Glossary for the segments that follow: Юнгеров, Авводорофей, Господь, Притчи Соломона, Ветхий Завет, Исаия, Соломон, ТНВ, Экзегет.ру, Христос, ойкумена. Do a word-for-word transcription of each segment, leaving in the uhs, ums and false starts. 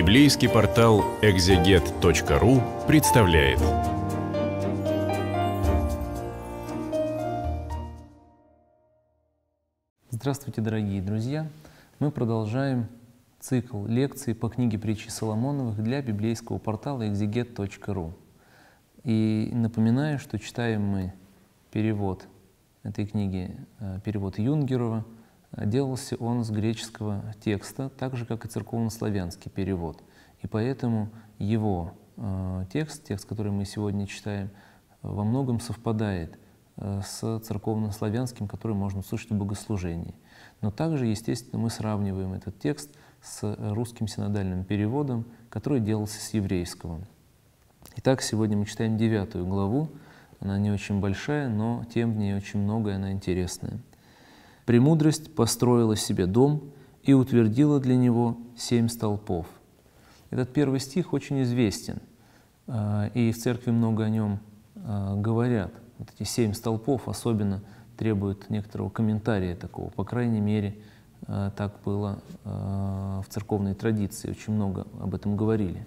Библейский портал экзегет точка ру представляет. Здравствуйте, дорогие друзья! Мы продолжаем цикл лекций по книге «Притчи Соломоновых» для библейского портала экзегет точка ру. И напоминаю, что читаем мы перевод этой книги, перевод Юнгерова. Делался он с греческого текста, так же, как и церковнославянский перевод. И поэтому его э, текст, текст, который мы сегодня читаем, во многом совпадает э, с церковнославянским, который можно услышать в богослужении. Но также, естественно, мы сравниваем этот текст с русским синодальным переводом, который делался с еврейского. Итак, сегодня мы читаем девятую главу. Она не очень большая, но тем в ней очень многое, она интересная. «Премудрость построила себе дом и утвердила для него семь столпов». Этот первый стих очень известен, и в церкви много о нем говорят. Вот эти семь столпов особенно требуют некоторого комментария такого. По крайней мере, так было в церковной традиции, очень много об этом говорили.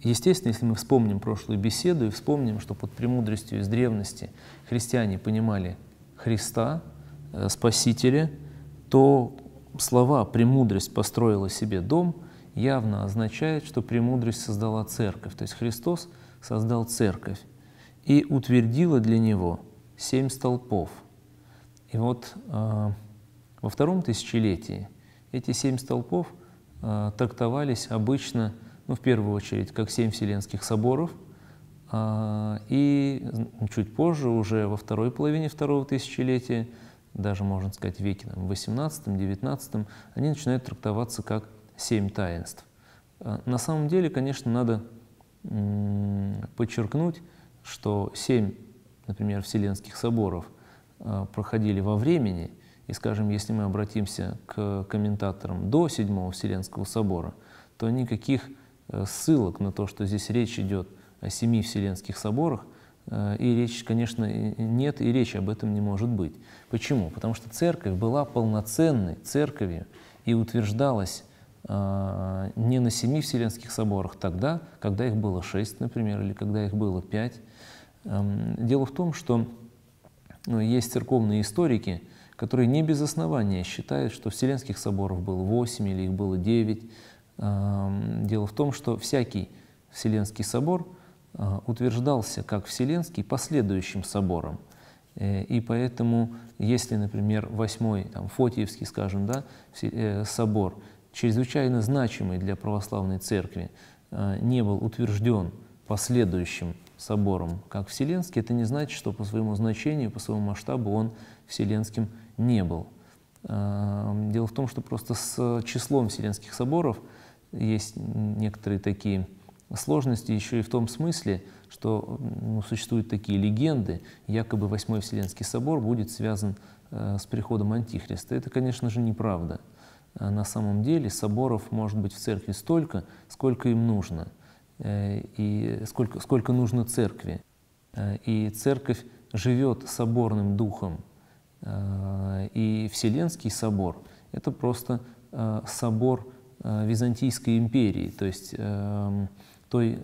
Естественно, если мы вспомним прошлую беседу и вспомним, что под премудростью из древности христиане понимали Христа, Спасителя, то слова «премудрость построила себе дом» явно означает, что премудрость создала церковь, то есть Христос создал церковь и утвердила для него семь столпов. И вот э, во втором тысячелетии эти семь столпов э, трактовались обычно, ну, в первую очередь, как семь вселенских соборов, и чуть позже, уже во второй половине второго тысячелетия, даже, можно сказать, веки восемнадцатом-девятнадцатом, они начинают трактоваться как семь таинств. На самом деле, конечно, надо подчеркнуть, что семь, например, вселенских соборов проходили во времени, и, скажем, если мы обратимся к комментаторам до седьмого Вселенского собора, то никаких ссылок на то, что здесь речь идет о семи вселенских соборах, и речи, конечно, нет, и речи об этом не может быть. Почему? Потому что церковь была полноценной церковью и утверждалась не на семи вселенских соборах тогда, когда их было шесть, например, или когда их было пять. Дело в том, что есть церковные историки, которые не без основания считают, что вселенских соборов было восемь или их было девять. Дело в том, что всякий Вселенский собор утверждался как Вселенский последующим собором. И поэтому, если, например, восьмой, там, Фотиевский, скажем, да, собор, чрезвычайно значимый для православной церкви, не был утвержден последующим собором как Вселенский, это не значит, что по своему значению, по своему масштабу он Вселенским не был. Дело в том, что просто с числом Вселенских соборов есть некоторые такие сложности, еще и в том смысле, что, ну, существуют такие легенды, якобы восьмой Вселенский собор будет связан э, с приходом Антихриста. Это, конечно же, неправда. На самом деле соборов может быть в церкви столько, сколько им нужно, э, и сколько, сколько нужно церкви. Э, и церковь живет соборным духом. Э, и Вселенский собор — это просто э, собор э, Византийской империи, то есть э, той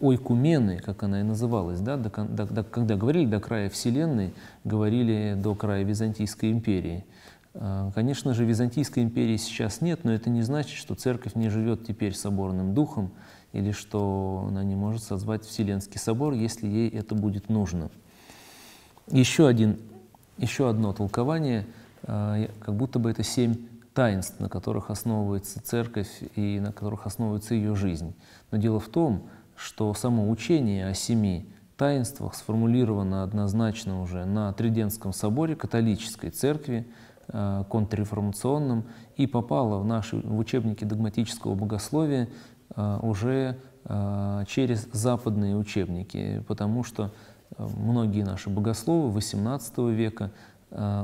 ойкумены, как она и называлась, да, до, до, до, когда говорили до края Вселенной, говорили до края Византийской империи. Конечно же, Византийской империи сейчас нет, но это не значит, что церковь не живет теперь соборным духом или что она не может созвать Вселенский собор, если ей это будет нужно. Еще, один, еще одно толкование, как будто бы это семь таинств, на которых основывается церковь и на которых основывается ее жизнь. Но дело в том, что само учение о семи таинствах сформулировано однозначно уже на Тридентском соборе католической церкви, контрреформационном, и попало в наши в учебники догматического богословия уже через западные учебники, потому что многие наши богословы восемнадцатого века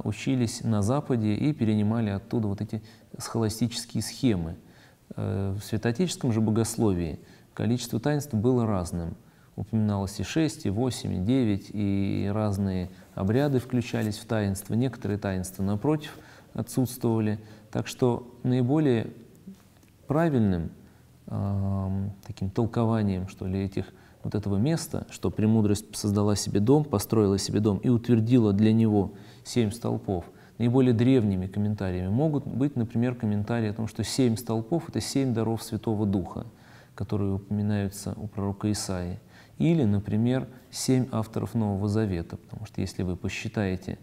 учились на Западе и перенимали оттуда вот эти схоластические схемы. В святоотеческом же богословии количество таинств было разным. Упоминалось и шесть, и восемь, и девять, и разные обряды включались в таинства. Некоторые таинства, напротив, отсутствовали. Так что наиболее правильным э, таким толкованием, что ли, этих, вот этого места, что премудрость создала себе дом, построила себе дом и утвердила для него семь столпов. Наиболее древними комментариями могут быть, например, комментарии о том, что семь столпов — это семь даров Святого Духа, которые упоминаются у пророка Исаии. Или, например, семь авторов Нового Завета, потому что если вы посчитаете,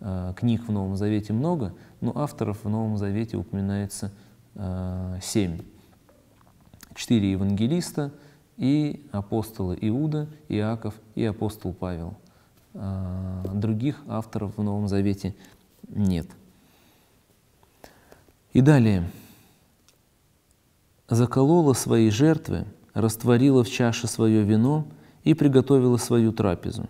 э, книг в Новом Завете много, но авторов в Новом Завете упоминается э, семь. Четыре евангелиста и апостолы Иуда, Иаков и апостол Павел. Э, других авторов в Новом Завете нет. И далее. «Заколола свои жертвы, растворила в чаше свое вино и приготовила свою трапезу.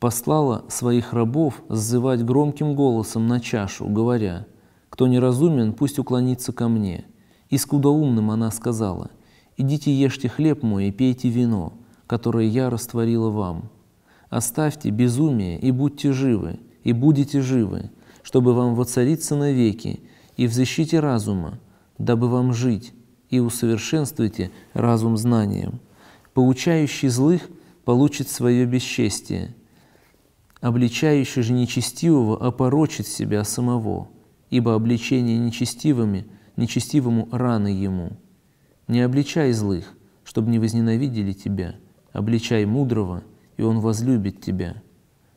Послала своих рабов сзывать громким голосом на чашу, говоря: кто неразумен, пусть уклонится ко мне. И скудоумным она сказала: идите, ешьте хлеб мой и пейте вино, которое я растворила вам. Оставьте безумие и будьте живы, и будете живы, чтобы вам воцариться навеки, и взыщите разума, дабы вам жить, и усовершенствуйте разум знанием. Поучающий злых получит свое бесчестие, обличающий же нечестивого опорочит себя самого, ибо обличение нечестивыми, нечестивому раны ему. Не обличай злых, чтобы не возненавидели тебя, обличай мудрого, и он возлюбит тебя.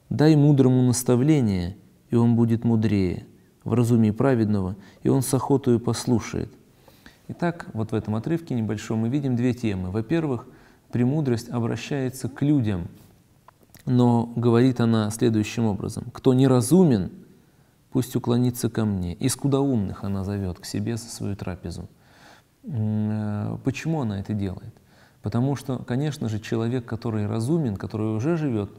Дай мудрому наставление, и он будет мудрее, вразуми праведного, и он с охотою послушает». Итак, вот в этом отрывке небольшом мы видим две темы. Во-первых, премудрость обращается к людям, но говорит она следующим образом: «Кто неразумен, пусть уклонится ко мне». И скудоумных она зовет к себе за свою трапезу. Почему она это делает? Потому что, конечно же, человек, который разумен, который уже живет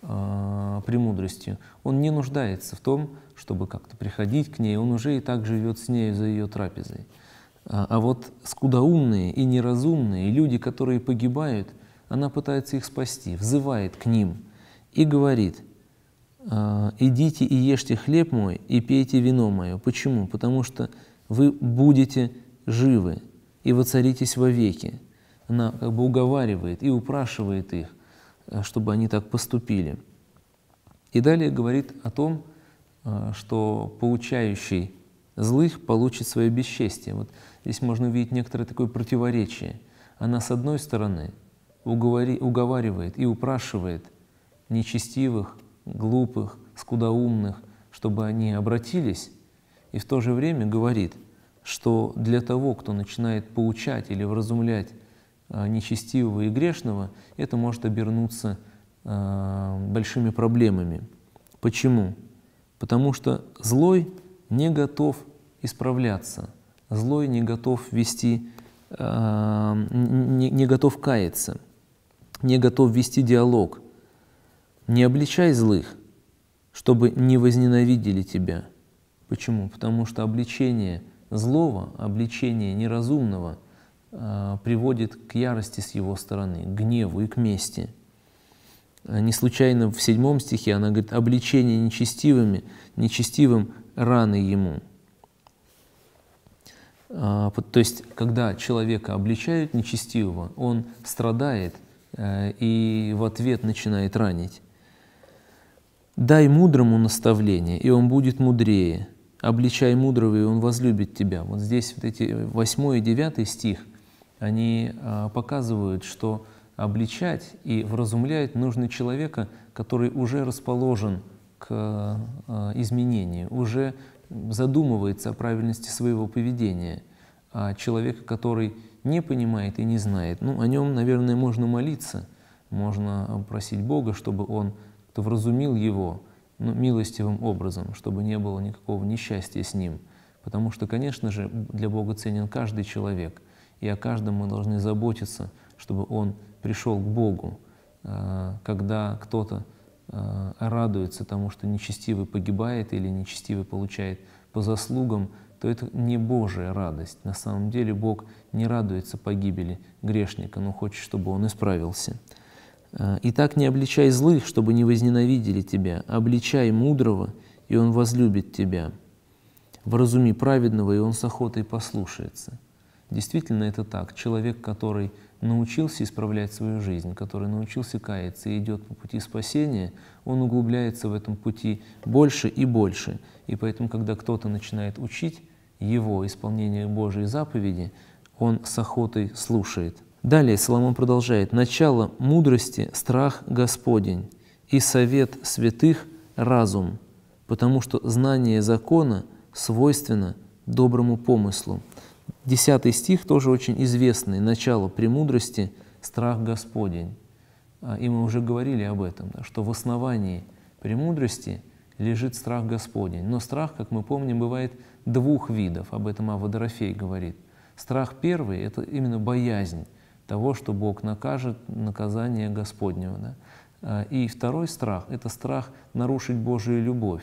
премудростью, он не нуждается в том, чтобы как-то приходить к ней, он уже и так живет с нею за ее трапезой. А вот скудоумные и неразумные, люди, которые погибают, она пытается их спасти, взывает к ним и говорит: «Идите и ешьте хлеб мой, и пейте вино мое». Почему? Потому что вы будете живы и воцаритесь вовеки. Она как бы уговаривает и упрашивает их, чтобы они так поступили. И далее говорит о том, что поучающий злых получит свое бесчестие. Вот здесь можно увидеть некоторое такое противоречие. Она, с одной стороны, уговори, уговаривает и упрашивает нечестивых, глупых, скудоумных, чтобы они обратились, и в то же время говорит, что для того, кто начинает поучать или вразумлять нечестивого и грешного, это может обернуться э, большими проблемами. Почему? Потому что злой не готов исправляться, злой не готов вести, э, не, не готов каяться, не готов вести диалог. «Не обличай злых, чтобы не возненавидели тебя». Почему? Потому что обличение злого, обличение неразумного приводит к ярости с его стороны, к гневу и к мести. Не случайно в седьмом стихе она говорит: «Обличение нечестивыми, нечестивым раны ему». То есть, когда человека обличают нечестивого, он страдает и в ответ начинает ранить. «Дай мудрому наставление, и он будет мудрее. Обличай мудрого, и он возлюбит тебя». Вот здесь вот эти восьмой и девятый стих, они а, показывают, что обличать и вразумлять нужно человека, который уже расположен к а, изменению, уже задумывается о правильности своего поведения. А человека, который не понимает и не знает, ну, о нем, наверное, можно молиться, можно просить Бога, чтобы он кто вразумил его, ну, милостивым образом, чтобы не было никакого несчастья с ним. Потому что, конечно же, для Бога ценен каждый человек, и о каждом мы должны заботиться, чтобы он пришел к Богу. Когда кто-то радуется тому, что нечестивый погибает или нечестивый получает по заслугам, то это не Божья радость. На самом деле Бог не радуется погибели грешника, но хочет, чтобы он исправился. «Итак, не обличай злых, чтобы не возненавидели тебя, обличай мудрого, и он возлюбит тебя. Вразуми праведного, и он с охотой послушается». Действительно это так. Человек, который научился исправлять свою жизнь, который научился каяться и идет по пути спасения, он углубляется в этом пути больше и больше. И поэтому, когда кто-то начинает учить его исполнение Божьей заповеди, он с охотой слушает. Далее Соломон продолжает. «Начало мудрости — страх Господень, и совет святых — разум, потому что знание закона свойственно доброму помыслу». Десятый стих тоже очень известный. «Начало премудрости — страх Господень». И мы уже говорили об этом, что в основании премудрости лежит страх Господень. Но страх, как мы помним, бывает двух видов. Об этом Авводорофей говорит. Страх первый — это именно боязнь того, что Бог накажет, наказание Господнего. Да? И второй страх — это страх нарушить Божию любовь.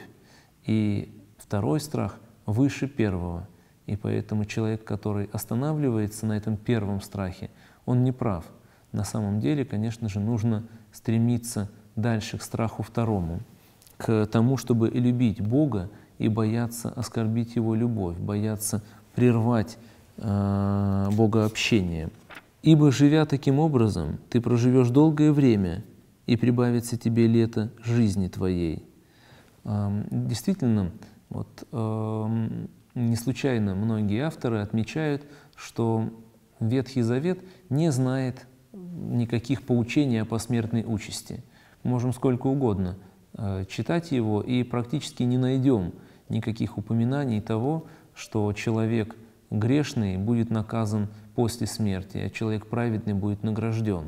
И второй страх выше первого. И поэтому человек, который останавливается на этом первом страхе, он не прав. На самом деле, конечно же, нужно стремиться дальше к страху второму, к тому, чтобы любить Бога и бояться оскорбить Его любовь, бояться прервать э, богообщение. «Ибо, живя таким образом, ты проживешь долгое время, и прибавится тебе лето жизни твоей». Э, действительно, вот... Э, Не случайно многие авторы отмечают, что Ветхий Завет не знает никаких поучений о посмертной участи. Можем сколько угодно читать его, и практически не найдем никаких упоминаний того, что человек грешный будет наказан после смерти, а человек праведный будет награжден.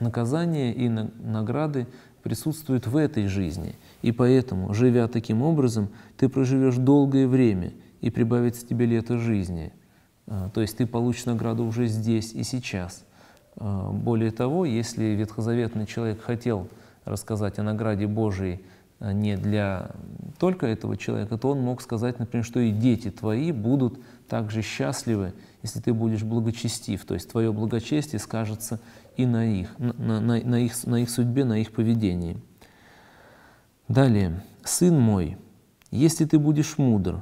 Наказание и награды присутствует в этой жизни, и поэтому, живя таким образом, ты проживешь долгое время, и прибавится тебе лето жизни. То есть ты получишь награду уже здесь и сейчас. Более того, если ветхозаветный человек хотел рассказать о награде Божией не для только этого человека, то он мог сказать, например, что и дети твои будут также счастливы, если ты будешь благочестив, то есть твое благочестие скажется и на их, на, на, на их, на их судьбе, на их поведении. Далее. «Сын мой, если ты будешь мудр,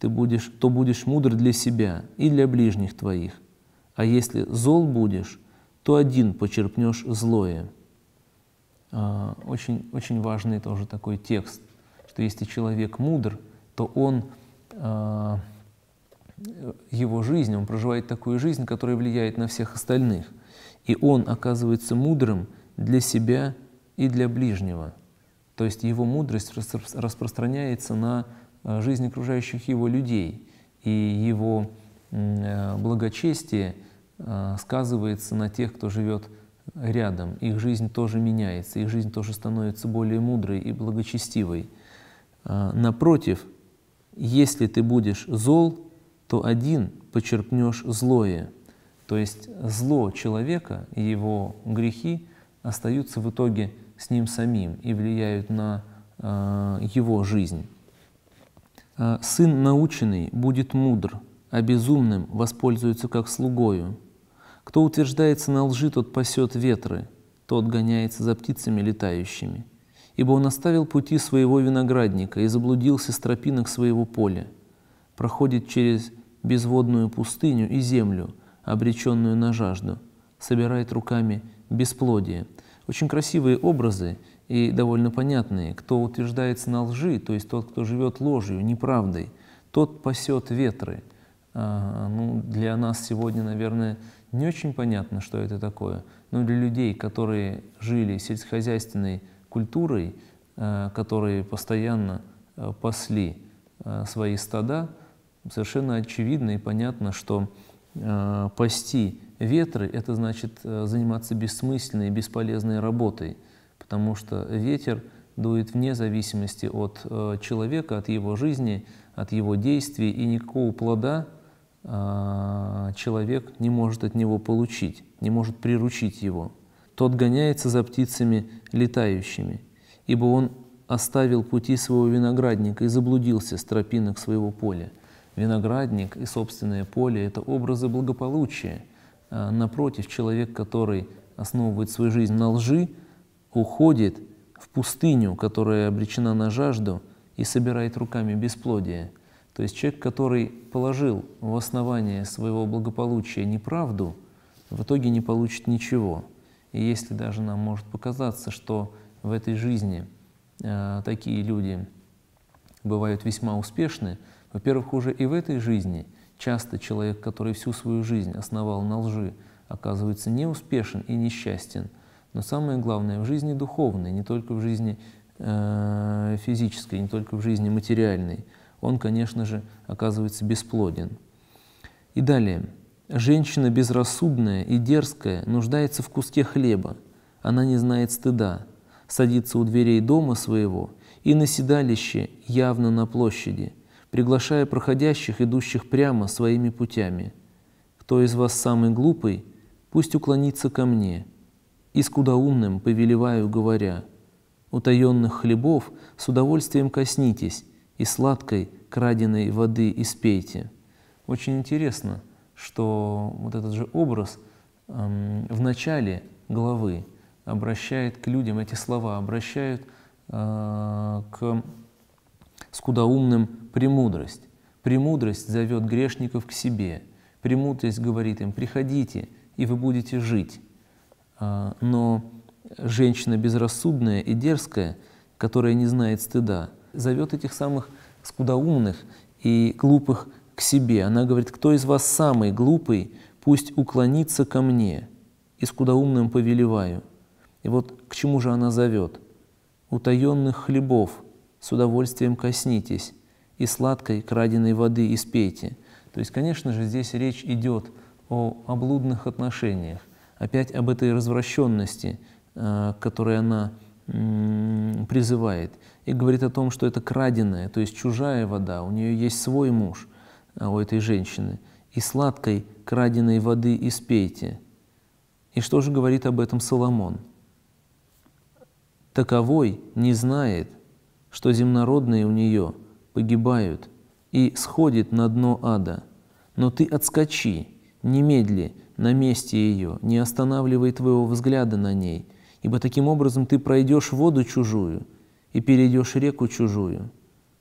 ты будешь, то будешь мудр для себя и для ближних твоих, а если зол будешь, то один почерпнешь злое». Очень, очень важный тоже такой текст, что если человек мудр, то он... его жизнь, он проживает такую жизнь, которая влияет на всех остальных. И он оказывается мудрым для себя и для ближнего. То есть его мудрость распространяется на жизнь окружающих его людей. И его благочестие сказывается на тех, кто живет рядом. Их жизнь тоже меняется, их жизнь тоже становится более мудрой и благочестивой. Напротив, если ты будешь зол, то один почерпнешь злое. То есть зло человека и его грехи остаются в итоге с ним самим и влияют на э, его жизнь. «Сын наученный будет мудр, а безумным воспользуется как слугою. Кто утверждается на лжи, тот пасет ветры, тот гоняется за птицами летающими. Ибо он оставил пути своего виноградника и заблудился с тропинок своего поля. Проходит через безводную пустыню и землю, обреченную на жажду, собирает руками бесплодие». Очень красивые образы и довольно понятные. Кто утверждается на лжи, то есть тот, кто живет ложью, неправдой, тот пасет ветры. А, ну, для нас сегодня, наверное, не очень понятно, что это такое. Но для людей, которые жили сельскохозяйственной культурой, а, которые постоянно а, пасли а, свои стада, совершенно очевидно и понятно, что э, пасти ветры — это значит э, заниматься бессмысленной и бесполезной работой, потому что ветер дует вне зависимости от э, человека, от его жизни, от его действий, и никакого плода э, человек не может от него получить, не может приручить его. «Тот гоняется за птицами летающими, ибо он оставил пути своего виноградника и заблудился с тропинок своего поля». Виноградник и собственное поле — это образы благополучия. Напротив, человек, который основывает свою жизнь на лжи, уходит в пустыню, которая обречена на жажду, и собирает руками бесплодие. То есть человек, который положил в основание своего благополучия неправду, в итоге не получит ничего. И если даже нам может показаться, что в этой жизни э, такие люди бывают весьма успешны, во-первых, уже и в этой жизни часто человек, который всю свою жизнь основал на лжи, оказывается неуспешен и несчастен. Но самое главное, в жизни духовной, не только в жизни э, физической, не только в жизни материальной, он, конечно же, оказывается бесплоден. И далее. «Женщина безрассудная и дерзкая нуждается в куске хлеба. Она не знает стыда, садится у дверей дома своего и на седалище явно на площади, приглашая проходящих, идущих прямо своими путями. Кто из вас самый глупый, пусть уклонится ко мне. И скудоумным повелеваю, говоря, утаенных хлебов с удовольствием коснитесь и сладкой краденой воды испейте». Очень интересно, что вот этот же образ эм, в начале главы обращает к людям, эти слова обращают э, к скудоумным премудрость. Премудрость зовет грешников к себе. Премудрость говорит им: «Приходите, и вы будете жить». Э, но женщина безрассудная и дерзкая, которая не знает стыда, зовет этих самых скудоумных и глупых к себе. Она говорит: «Кто из вас самый глупый, пусть уклонится ко мне, и скудоумным повелеваю». И вот к чему же она зовет? «Утаенных хлебов с удовольствием коснитесь, и сладкой краденой воды испейте». То есть, конечно же, здесь речь идет о облудных отношениях, опять об этой развращенности, к которой она призывает, и говорит о том, что это краденая, то есть чужая вода, у нее есть свой муж, у этой женщины, «и сладкой краденой воды испейте». И что же говорит об этом Соломон? «Таковой не знает, что земнородные у нее погибают, и сходит на дно ада. Но ты отскочи, немедли, на месте ее, не останавливай твоего взгляда на ней, ибо таким образом ты пройдешь воду чужую и перейдешь реку чужую.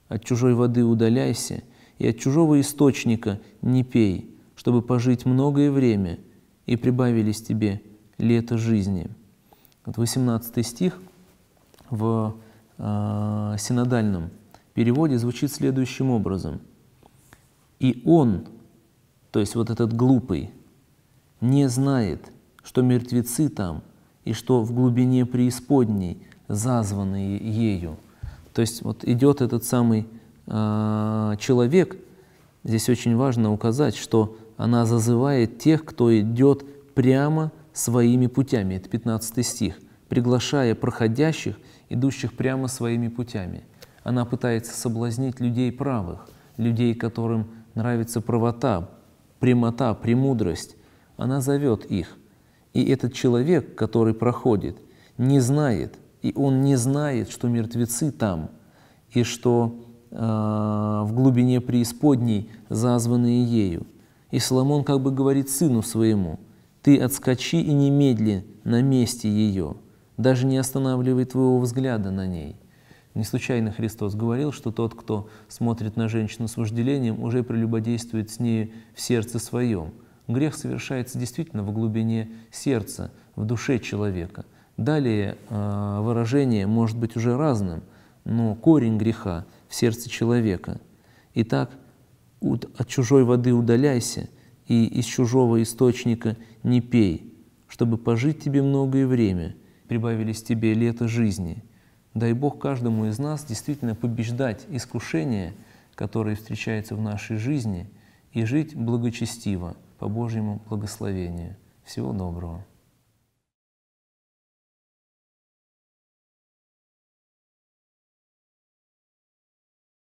От чужой воды удаляйся, и от чужого источника не пей, чтобы пожить многое время, и прибавились тебе лето жизни». Вот восемнадцатый стих в э, синодальном переводе звучит следующим образом. «И он, то есть вот этот глупый, не знает, что мертвецы там, и что в глубине преисподней зазванные ею». То есть вот идет этот самый человек, здесь очень важно указать, что она зазывает тех, кто идет прямо своими путями. Это пятнадцатый стих. «Приглашая проходящих, идущих прямо своими путями». Она пытается соблазнить людей правых, людей, которым нравится правота, прямота, премудрость. Она зовет их. И этот человек, который проходит, не знает, и он не знает, что мертвецы там, и что в глубине преисподней, зазванные ею. И Соломон как бы говорит сыну своему: «Ты отскочи и немедли на месте ее, даже не останавливай твоего взгляда на ней». Не случайно Христос говорил, что тот, кто смотрит на женщину с вожделением, уже прелюбодействует с нею в сердце своем. Грех совершается действительно в глубине сердца, в душе человека. Далее выражение может быть уже разным, но корень греха в сердце человека. «Итак, от чужой воды удаляйся, и из чужого источника не пей, чтобы пожить тебе многое время, прибавились тебе лето жизни». Дай Бог каждому из нас действительно побеждать искушения, которые встречаются в нашей жизни, и жить благочестиво, по Божьему благословению. Всего доброго.